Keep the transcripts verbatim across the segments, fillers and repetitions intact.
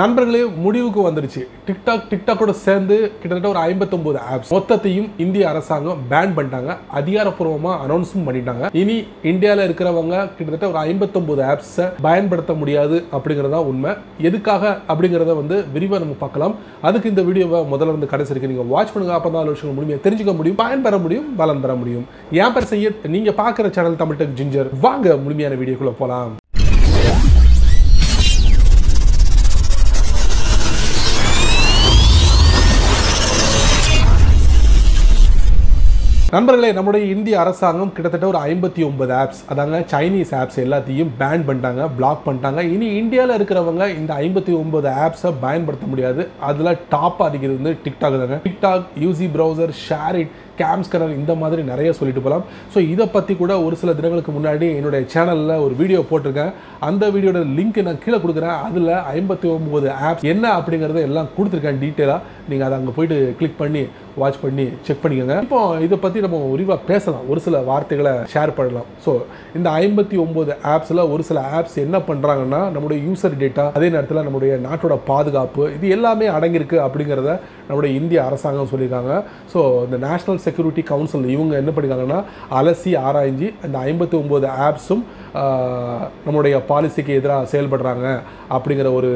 நண்பர்களே முடிவுக்கு வந்துருச்சு TikTok TikTok ஓட சேர்ந்து கிட்டத்தட்ட ஒரு ஐம்பத்தொன்பது ஆப்ஸ் மொத்தத்தையும் இந்திய அரசாங்கம் பேன் பண்ணிட்டாங்க அதிகாரப்பூர்வமா அனௌன்ஸும் பண்ணிட்டாங்க இனி இந்தியால இருக்கிறவங்க கிட்டத்தட்ட ஒரு ஐம்பத்தொன்பது ஆப்ஸ் பயன்படுத்த முடியாது அப்படிங்கறது தான் உண்மை எதுக்காக அப்படிங்கறத வந்து விரிவா நம்ம பார்க்கலாம் அதுக்கு இந்த வீடியோவை முதல்ல இருந்து கடைசி வரைக்கும் நீங்க வாட்ச் பண்ணுங்க அப்பதான் விஷயங்களை முழுமையா தெரிஞ்சுக்க முடியும் பயன்பெற முடியும் பலன் பெற முடியும் ஏன் பேர் செய்ய நீங்க பார்க்குற சேனல் Tamil Tech Ginger வாங்க முழுமையான வீடியோக்குள்ள போலாம் நண்பர்களே நம்மளுடைய இந்திய அரசாங்கம் கிட்டத்தட்ட ஒரு ஐம்பத்தொன்பது ஆப்ஸ் அதாங்க சைனீஸ் ஆப்ஸ் எல்லாத்தையும் பேன் பண்ணிட்டாங்க பிளாக் பண்ணிட்டாங்க இனி இந்தியால இருக்கிறவங்க இந்த ஐம்பத்தொன்பது ஆப்ஸை பயன்படுத்த முடியாது அதுல டாப் அதிகிறது வந்து TikTok தாங்க TikTok UC browser share it games கரல் இந்த மாதிரி நிறைய சொல்லிட்டு போலாம் சோ இத பத்தி கூட ஒரு சில தினங்களுக்கு முன்னாடி என்னோட சேனல்ல ஒரு வீடியோ போட்டுருக்கேன் அந்த வீடியோட லிங்க் நான் கீழ கொடுக்கிறேன் அதுல ஐம்பத்தொன்பது ஆப்ஸ் என்ன அப்படிங்கறத எல்லாம் கொடுத்திருக்கேன் டீடைலா நீங்க அத அங்க போய் கிளிக் பண்ணி வாட்ச் பண்ணி செக் பண்ணிக்கங்க இப்போ இத பத்தி நம்ம ஒருவா பேசலாம் ஒரு சில வார்த்தைகளை ஷேர் பண்ணலாம் சோ இந்த ஐம்பத்தொன்பது ஆப்ஸ்ல ஒரு சில ஆப்ஸ் என்ன பண்றாங்கன்னா நம்மளோட யூசர் டேட்டா அதே நேரத்துல நம்மளுடைய நாட்டோட பாதுகாப்பு இது எல்லாமே அடங்கி இருக்கு அப்படிங்கறதை நம்மளுடைய இந்திய அரசாங்கம் சொல்லிருக்காங்க சோ இந்த நேஷனல் Security Council இவங்க என்ன பண்ணிருக்காங்கன்னா அலசி ஆராய்ஞ்சி அந்த ஐம்பத்தொன்பது ஆப்ஸும் நம்மளுடைய பாலிசிக்கு எதிராக செயல்படுறாங்க அப்படிங்கற ஒரு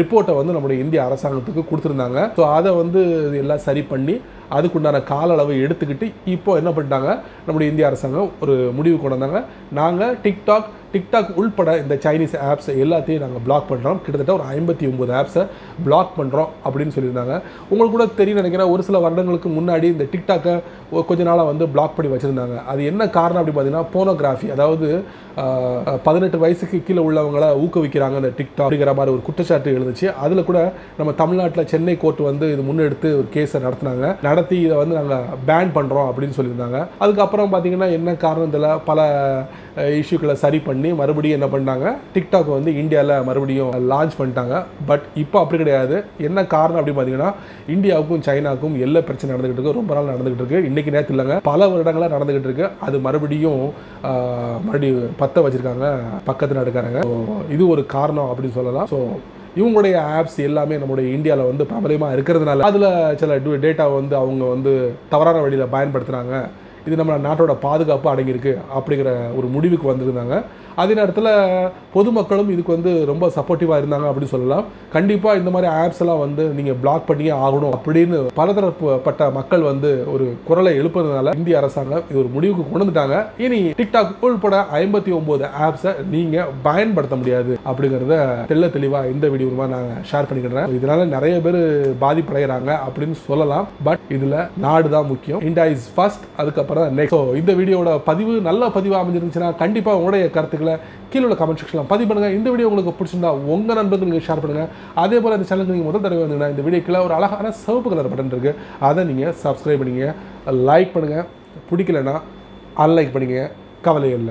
ரிப்போர்ட்டை வந்து நம்மளுடைய இந்திய அரசாங்கத்துக்கு கொடுத்திருந்தாங்க சோ அத வந்து எல்லாம் சரி பண்ணி அதுக்கு உண்டான கால அளவு எடுத்துக்கிட்டு இப்போ என்ன பண்ணிட்டாங்க நம்மளுடைய இந்திய அரசாங்கம் ஒரு முடிவு கொண்டு வந்தாங்க நாங்க TikTok TikTok உள்பட இந்த சைனீஸ் ஆப்ஸ் எல்லாத்தையும் நாங்க பிளாக் பண்றோம் கிட்டத்தட்ட ஒரு ஐம்பத்தொன்பது ஆப்ஸை பிளாக் பண்றோம் அப்படினு சொல்லிருந்தாங்க உங்களுக்கு கூட தெரியும் நினைக்கிறேன் ஒரு சில வருடங்களுக்கு முன்னாடி இந்த TikTok-ஐ கொஞ்ச நாளா வந்து பிளாக் பண்ணி வச்சிருந்தாங்க அது என்ன காரணம் அப்படி பாத்தீங்கன்னா போனோகிராஃபி அதாவது பதினெட்டு வயசுக்கு கீழ உள்ளவங்களை ஊக்குவிக்கிறாங்க அந்த TikTok அப்படிங்கற மாதிரி ஒரு குற்றச்சாட்டு எழுந்துச்சு அதுல கூட நம்ம தமிழ்நாட்டுல சென்னை கோர்ட் வந்து இது முன்னெடுத்து ஒரு கேஸ் நடத்துனாங்க நடத்தி இத வந்து நாங்க பேன் பண்றோம் அப்படினு சொல்லிருந்தாங்க அதுக்கு அப்புறம் பாத்தீங்கன்னா என்ன காரணத்துல பல இஷ்யூக்களை சரி பண்ணி மறுபடியும் என்ன பண்ணாங்க TikTok வந்து இந்தியால மறுபடியும் லான்ச் பண்ணிட்டாங்க பட் இப்போ அப்படி கிடையாது என்ன காரணம் அப்படி பாத்தீங்கன்னா இந்தியாவுக்கும் சைனாக்கும் எல்ல பிரச்சனை நடந்துக்கிட்டு இருக்கு ரொம்ப நாள் நடந்துக்கிட்டு இருக்கு இன்னைக்கு நேத்து இல்லங்க பல வருடங்களா நடந்துக்கிட்டு இருக்கு அது மறுபடியும் மறுபடியும் பத்த வச்சிருக்காங்க பக்கத்து நாடுகாரங்க இது ஒரு காரணம் அப்படி சொல்லலாம் சோ இவங்களுடைய ஆப்ஸ் எல்லாமே நம்மளுடைய இந்தியால வந்து பிரபலமா இருக்குறதனால அதுல சில டேட்டா வந்து அவங்க வந்து தவறான வழியில பயன்படுத்துறாங்க இது நம்ம நாட்டோட பாதுகாப்பு அடங்கி இருக்கு அப்படிங்கற ஒரு முடிவுக்கு வந்திருந்தாங்க அதே நேரத்துல பொதுமக்களும் இதுக்கு வந்து ரொம்ப சப்போர்ட்டிவா இருந்தாங்க அப்படி சொல்லலாம் கண்டிப்பா இந்த மாதிரி ஆப்ஸ் எல்லாம் வந்து நீங்க பிளாக் பண்ணியே ஆகணும் அப்படினு பலதரப்பட்ட மக்கள் வந்து ஒரு குரலை எழுப்புறதனால இந்திய அரசாங்கம் இது ஒரு முடிவுக்கு கொண்டு வந்துட்டாங்க இனி TikTok உள்பட ஐம்பத்தொன்பது ஆப்ஸை நீங்க பயன்படுத்த முடியாது அப்படிங்கறத தெள்ள தெளிவா இந்த வீடியோல நான் ஷேர் பண்ணிக்கிறேன் இதனால நிறைய பேர் பாதிப்படைறாங்க அப்படினு சொல்லலாம் பட் இதுல நாடு தான் முக்கியம் India is first அதுக்கு So, இந்த வீடியோட பதிவு நல்ல பதிவா அமைஞ்சிருந்துச்சுனா கண்டிப்பா உங்களுடைய கருத்துக்களை கீழ உள்ள கமெண்ட் செக்ஷன்ல பதிவு பண்ணுங்க இந்த வீடியோ உங்களுக்கு பிடிச்சிருந்தா உங்க நண்பர்களுக்கு ஷேர் பண்ணுங்க அதே போல இந்த சேனலுக்கு நீங்க முதல் தடவை வந்தீங்கன்னா இந்த வீடியோக்குள்ள ஒரு அழகான சிவப்பு கலர் பட்டன் இருக்கு அதை நீங்க சப்ஸ்கிரைப் பண்ணுங்க லைக் பண்ணுங்க பிடிக்கலனா அன்லைக் பண்ணுங்க கவலை இல்ல